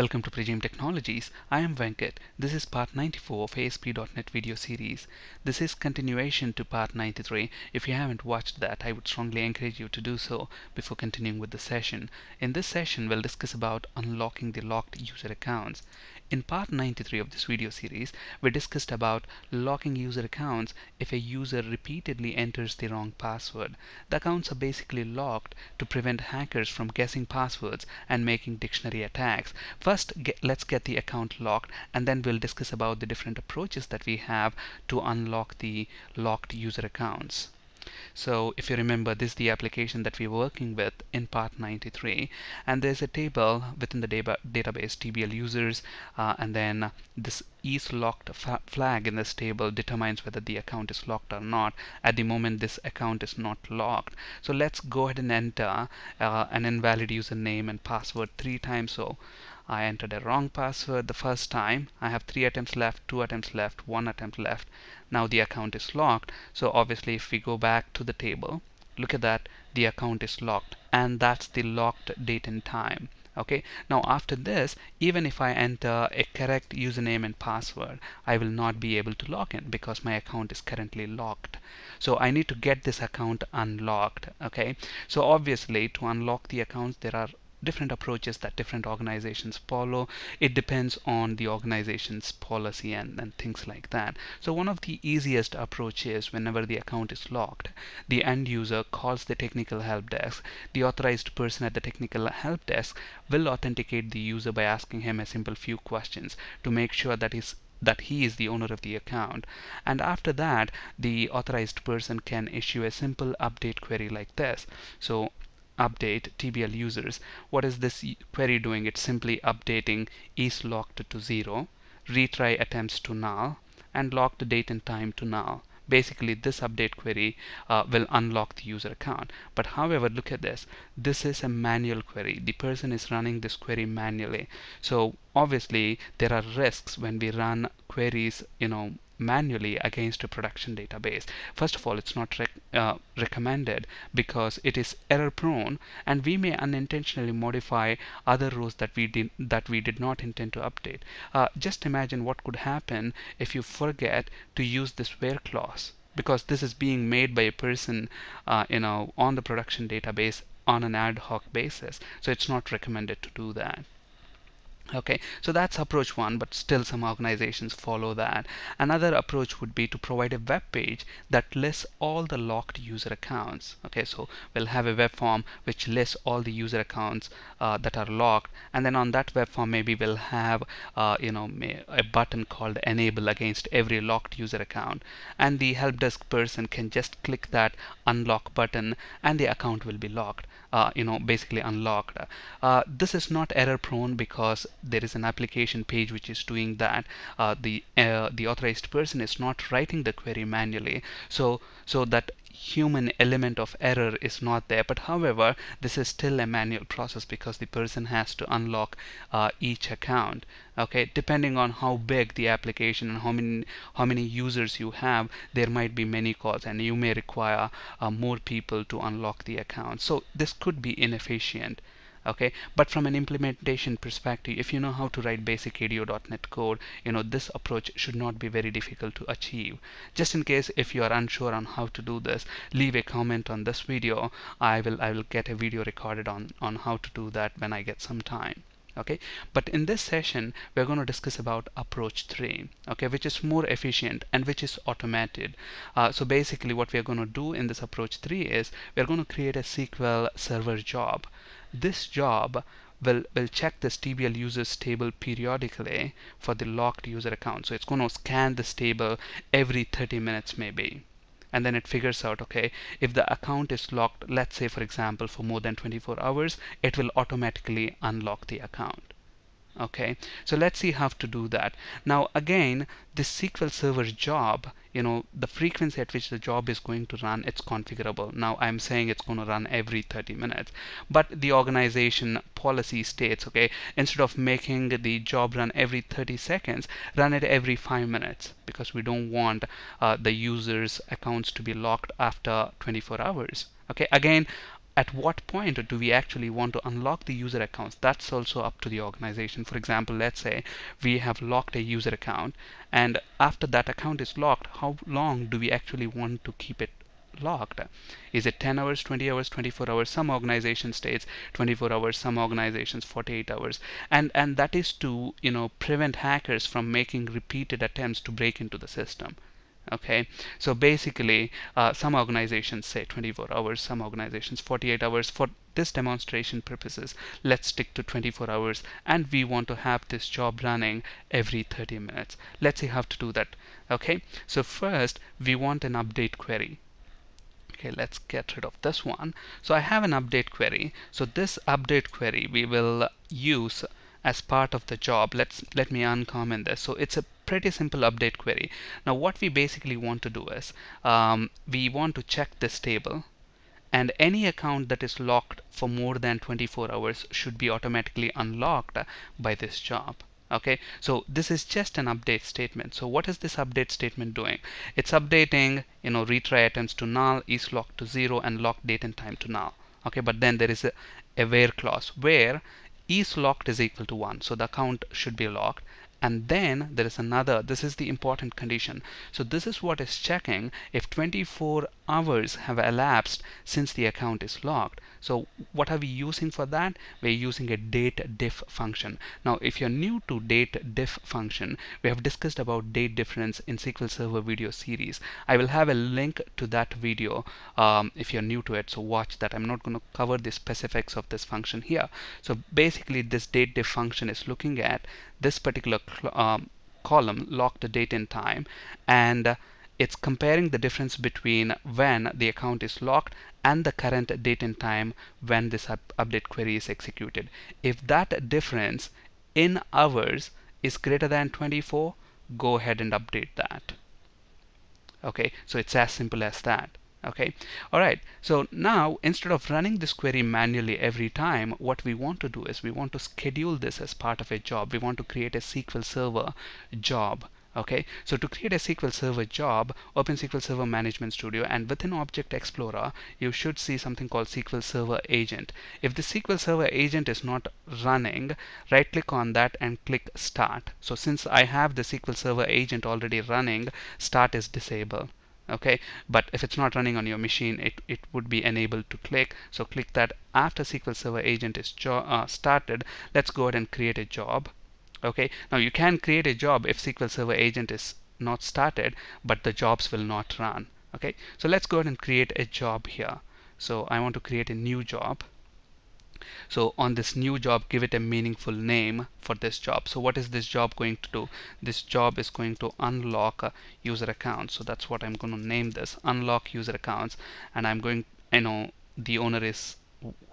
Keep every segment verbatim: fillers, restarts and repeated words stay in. Welcome to Pragim Technologies. I am Venkat. This is part ninety-four of A S P dot net video series. This is continuation to part ninety-three. If you haven't watched that, I would strongly encourage you to do so before continuing with the session. In this session, we'll discuss about unlocking the locked user accounts. In part ninety-three of this video series, we discussed about locking user accounts if a user repeatedly enters the wrong password. The accounts are basically locked to prevent hackers from guessing passwords and making dictionary attacks. First, get, let's get the account locked, and then we'll discuss about the different approaches that we have to unlock the locked user accounts. So if you remember, this is the application that we're working with in part ninety-three, and there's a table within the data database T B L users, uh, and then this is locked flag in this table determines whether the account is locked or not. At the moment, this account is not locked. So let's go ahead and enter uh, an invalid username and password three times. So I entered a wrong password the first time. I have three attempts left, two attempts left, one attempt left. Now the account is locked. So obviously, if we go back to the table, look at that, the account is locked, and that's the locked date and time. Okay, now after this, even if I enter a correct username and password, I will not be able to log in because my account is currently locked. So I need to get this account unlocked. Okay, so obviously to unlock the accounts, there are different approaches that different organizations follow. It depends on the organization's policy and, and things like that. So one of the easiest approaches, whenever the account is locked, the end user calls the technical help desk. The authorized person at the technical help desk will authenticate the user by asking him a simple few questions to make sure that he's that he is the owner of the account. And after that, the authorized person can issue a simple update query like this. So update T B L users. What is this query doing? It's simply updating is locked to zero, retry attempts to null, and locked date and time to null. Basically, this update query uh, will unlock the user account. But however, look at this. This is a manual query. The person is running this query manually. So obviously, there are risks when we run queries, you know, manually against a production database. First of all, it's not rec uh, recommended because it is error prone, and we may unintentionally modify other rows that we did that we did not intend to update. Uh, just imagine what could happen if you forget to use this where clause, because this is being made by a person, uh, you know, on the production database on an ad hoc basis. So it's not recommended to do that. Okay, so that's approach one, but still some organizations follow that. Another approach would be to provide a web page that lists all the locked user accounts. Okay, so we'll have a web form which lists all the user accounts uh, that are locked, and then on that web form, maybe we'll have uh, you know, a button called enable against every locked user account, and the help desk person can just click that unlock button, and the account will be locked. Uh, you know, basically unlocked. Uh, this is not error prone because there is an application page which is doing that. Uh, the uh, the authorized person is not writing the query manually, so so that human element of error is not there. But however, this is still a manual process because the person has to unlock uh, each account. Okay, depending on how big the application and how many how many users you have, there might be many calls, and you may require uh, more people to unlock the account. So this could be inefficient. Okay, but from an implementation perspective, if you know how to write basic A D O dot net code, you know, this approach should not be very difficult to achieve. Just in case if you are unsure on how to do this, leave a comment on this video. I will I will get a video recorded on on how to do that when I get some time. Okay, but in this session, we're going to discuss about approach three, okay, which is more efficient and which is automated. Uh, so basically, what we're going to do in this approach three is we're going to create a S Q L Server job. This job will will check this T B L users table periodically for the locked user account. So it's going to scan this table every thirty minutes maybe. And then it figures out, okay, if the account is locked, let's say for example for more than twenty-four hours, it will automatically unlock the account. Okay, so let's see how to do that. Now again, this S Q L Server job, you know, the frequency at which the job is going to run, it's configurable. Now I'm saying it's going to run every thirty minutes, but the organization policy states, okay, instead of making the job run every thirty seconds, run it every five minutes, because we don't want uh, the users' accounts to be locked after twenty-four hours. Okay, again, at what point do we actually want to unlock the user accounts? That's also up to the organization. For example, let's say we have locked a user account, and after that account is locked, how long do we actually want to keep it locked? Is it ten hours, twenty hours, twenty-four hours? Some organization states twenty-four hours, some organizations forty-eight hours, and and that is to, you know, prevent hackers from making repeated attempts to break into the system. Okay, so basically uh, some organizations say twenty-four hours, some organizations forty-eight hours. For this demonstration purposes, let's stick to twenty-four hours, and we want to have this job running every thirty minutes. Let's see how to do that. Okay, so first we want an update query. Okay, let's get rid of this one. So I have an update query. So this update query we will use as part of the job. Let's let me uncomment this. So it's a pretty simple update query. Now what we basically want to do is um, we want to check this table, and any account that is locked for more than twenty-four hours should be automatically unlocked by this job. Okay, so this is just an update statement. So what is this update statement doing? It's updating, you know, retry attempts to null, is locked to zero, and lock date and time to null. Okay, but then there is a, a where clause where is locked is equal to one, so the account should be locked. And then there is another, this is the important condition. So this is what is checking if twenty-four hours have elapsed since the account is locked. So what are we using for that? We're using a date diff function. Now if you're new to date diff function, we have discussed about date difference in S Q L Server video series. I will have a link to that video um, if you're new to it, so watch that. I'm not going to cover the specifics of this function here. So basically this date diff function is looking at this particular Um, column, locked the date and time, and uh, it's comparing the difference between when the account is locked and the current date and time when this up update query is executed. If that difference in hours is greater than twenty-four, go ahead and update that. Okay, so it's as simple as that. Okay, alright, so now instead of running this query manually every time, what we want to do is we want to schedule this as part of a job. We want to create a S Q L Server job. Okay, so to create a S Q L Server job, open S Q L Server Management Studio, and within Object Explorer you should see something called S Q L Server Agent. If the S Q L Server Agent is not running, right click on that and click Start. So since I have the S Q L Server Agent already running, Start is disabled. Okay, but if it's not running on your machine, it, it would be enabled to click. So click that after S Q L Server Agent is uh, started. Let's go ahead and create a job. Okay, now you can create a job if S Q L Server Agent is not started, but the jobs will not run. Okay, so let's go ahead and create a job here. So I want to create a new job. So on this new job, give it a meaningful name for this job. So what is this job going to do? This job is going to unlock a user accounts. So that's what I'm going to name this, unlock user accounts. And I'm going, you know, the owner is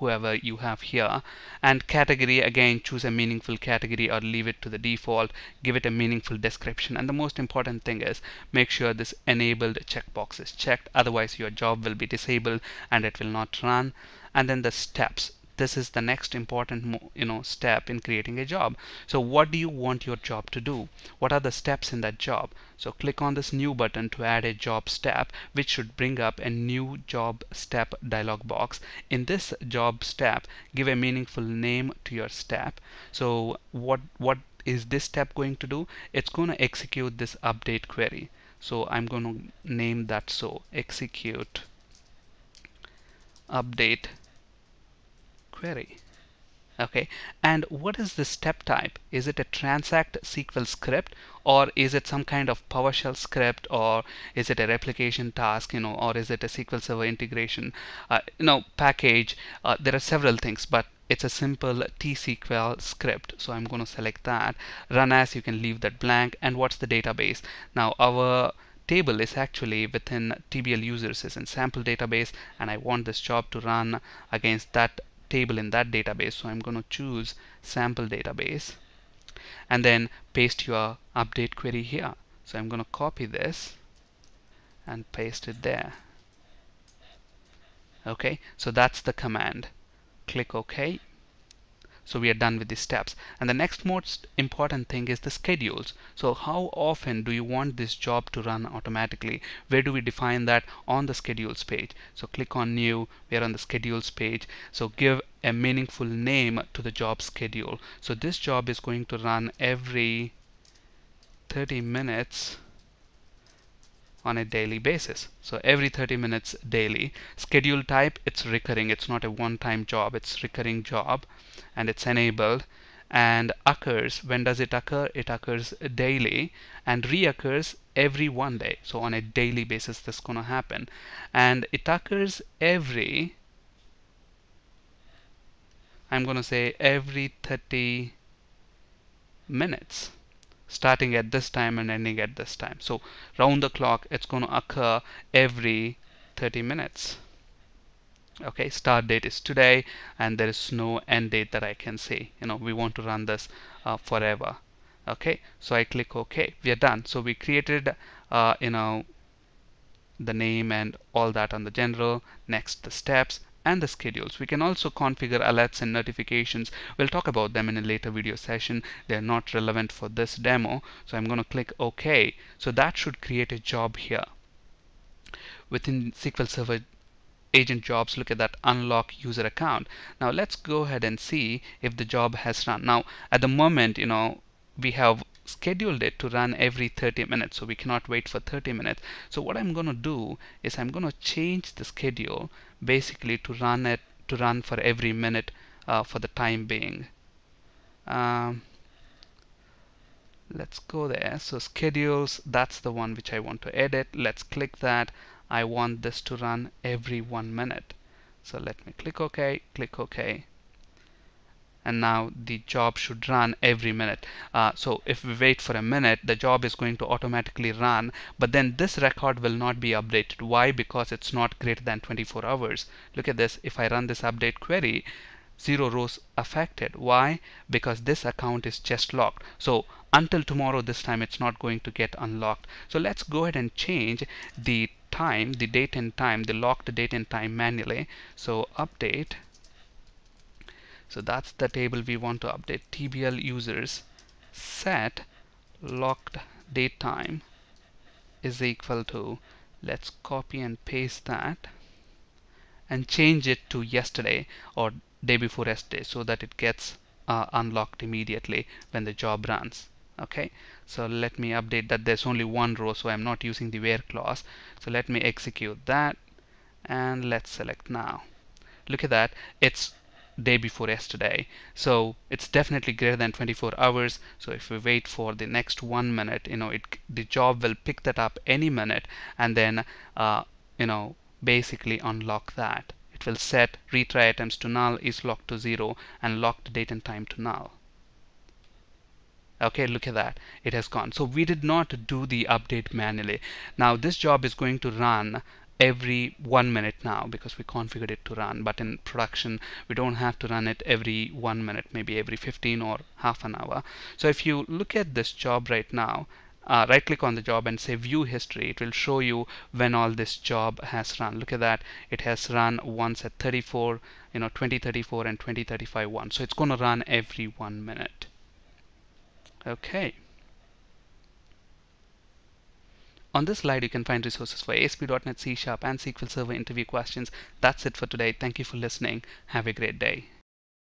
whoever you have here. And category, again, choose a meaningful category or leave it to the default. Give it a meaningful description. And the most important thing is make sure this enabled checkbox is checked. Otherwise, your job will be disabled and it will not run. And then the steps. This is the next important, you know, step in creating a job. So what do you want your job to do? What are the steps in that job? So click on this new button to add a job step, which should bring up a new job step dialog box. In this job step, give a meaningful name to your step. So what what is this step going to do? It's going to execute this update query. So I'm going to name that so execute update query. Okay, and what is the step type? Is it a transact S Q L script, or is it some kind of PowerShell script, or is it a replication task, you know, or is it a S Q L Server integration, uh, you know, package? Uh, there are several things, but it's a simple T S Q L script. So I'm going to select that. Run as, you can leave that blank. And what's the database? Now our table is actually within T B L users is in sample database, and I want this job to run against that table in that database. So I'm going to choose sample database and then paste your update query here. So I'm going to copy this and paste it there. Okay, so that's the command. Click OK. So we are done with these steps. And the next most important thing is the schedules. So how often do you want this job to run automatically? Where do we define that? On the schedules page. So click on new, we are on the schedules page. So give a meaningful name to the job schedule. So this job is going to run every thirty minutes on a daily basis. So every thirty minutes daily. Schedule type, it's recurring. It's not a one-time job. It's recurring job and it's enabled. And occurs, when does it occur? It occurs daily and reoccurs every one day. So on a daily basis, this is going to happen. And it occurs every, I'm going to say every thirty minutes. Starting at this time and ending at this time. So round the clock, it's going to occur every thirty minutes. Okay, start date is today and there is no end date that I can see. You know, we want to run this uh, forever. Okay, so I click OK. We are done. So we created, uh, you know, the name and all that on the general. Next, the steps and the schedules. We can also configure alerts and notifications. We'll talk about them in a later video session. They're not relevant for this demo. So I'm going to click OK. So that should create a job here. Within S Q L Server Agent jobs, look at that, unlock user account. Now let's go ahead and see if the job has run. Now at the moment, you know, we have scheduled it to run every thirty minutes, so we cannot wait for thirty minutes. So what I'm going to do is I'm going to change the schedule basically to run it to run for every minute uh, for the time being. Um, let's go there. So schedules, that's the one which I want to edit. Let's click that. I want this to run every one minute. So let me click OK, click OK. And now the job should run every minute. Uh, so if we wait for a minute, the job is going to automatically run, but then this record will not be updated. Why? Because it's not greater than twenty-four hours. Look at this. If I run this update query, zero rows affected. Why? Because this account is just locked. So until tomorrow this time, it's not going to get unlocked. So let's go ahead and change the time, the date and time, the locked date and time manually. So update. So that's the table we want to update. T B L users set locked date time is equal to, let's copy and paste that and change it to yesterday or day before yesterday so that it gets uh, unlocked immediately when the job runs. Okay, so let me update that. There's only one row, so I'm not using the where clause. So let me execute that and let's select now. Look at that. It's day before yesterday, so it's definitely greater than twenty-four hours. So if we wait for the next one minute, you know, it the job will pick that up any minute and then uh, you know, basically unlock that. It will set retry attempts to null, is locked to zero, and locked date and time to null. Okay, look at that, it has gone. So we did not do the update manually. Now this job is going to run every one minute now because we configured it to run, but in production we don't have to run it every one minute, maybe every fifteen or half an hour. So if you look at this job right now, uh, right click on the job and say view history, it will show you when all this job has run. Look at that, it has run once at thirty-four, you know, twenty thirty-four and twenty thirty-five once. So it's going to run every one minute. Okay. On this slide, you can find resources for A S P dot net, C sharp, and S Q L Server interview questions. That's it for today. Thank you for listening. Have a great day.